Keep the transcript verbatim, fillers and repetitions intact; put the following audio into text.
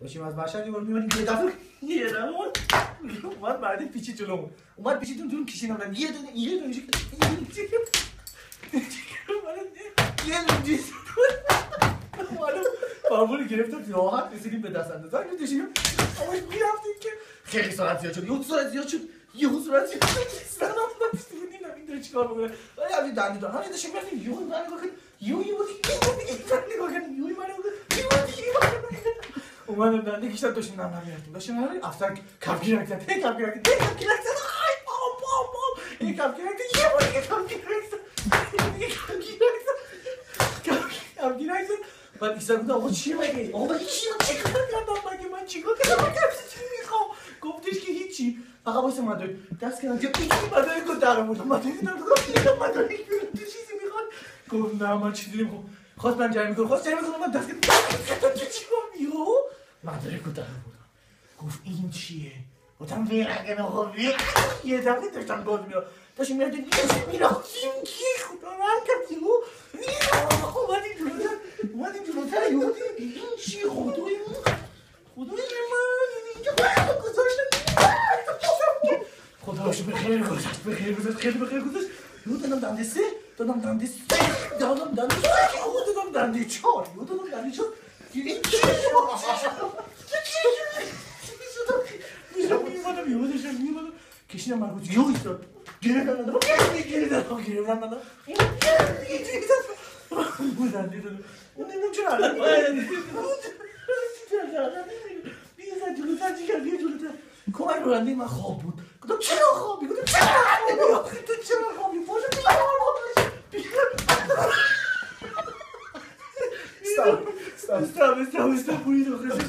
داشتیم از باشگاه می‌گفتیم می‌گفتیم یه دفعه یه دفعه اومد بعدی پیچی جلو اومد پیچی تو جون کشیدم دادم یه دونه یه دونه یه یه بابولی گرفتم راحت رسیدیم به دست اندازه می‌دوشیم اما می‌رفتیم که خیلی سرعت زیاد شد یه سرعت زیاد شد یهو سرعت زیاد شد سلام داشتیم نمی‌دونم داره چیکار می‌کنه ولی همین دندون همین داشتیم گفتیم یهو من گفتم یهو یهو یهو من اومدم دنده کشیدم داشتیم نم نمی‌رفتیم داشتیم نمی‌رفتیم افتن کفگیر رفتن هی کفگیر رفتن هی کفگیر رفتن های پام پام پام هی کفگیر رفتن یه بار دیگه کفگیر رفتن یه کفگیر رفتن کفگیر رفتن بعد ایسا بودم آقا چی مگه؟ آقا هیچی من چیکار کردم مگه من چیکار کردم من کسی چی میخوام؟ گفتش که هیچی فقط بایست مداری دست کردم که ایچی مداری کن درمونم مداری دارم کنم مداری کنم تو چیزی میخواد؟ گفت نه من چیزی نمیخوام خواست من جرمی کنم خواست جرمی کنم من دست کردم تو چی کنم یهو مداری کن درمونم گفت این چیه؟ گفتم ویرگن آقا ویرگن یه دقیقه داشتم گاز میرم داشتم میرم داشتم میرم اومدیم جلوتر یهو دیدیم این چی خدای من خدای من اینجا باید گذاشتم خدا رو شکر بخیر گذاشت بخیر گذاشت خیلی بخیر گذاشت یهو دادم دنده سه دادم دنده سه دادم دنده سه یهو دادم دنده چهار یهو دادم دنده چهار این چی میشدم میمادم یهو داشتم میمادم کشیدم من گفت یهو ایستاد گره دادم گره دادم گره دادم این دیگه چی میزد اون دنده دادم اون نمیدونم چرا الان باید اون بیزد جلوتر چیکر بیا جلوتر کمک راننده من خواب بود گفتم چرا خوابی گفتم چرا خوابی تو چرا خوابی پاشو بیار استاپ استاپ استاپ استاپ پولیس آخرش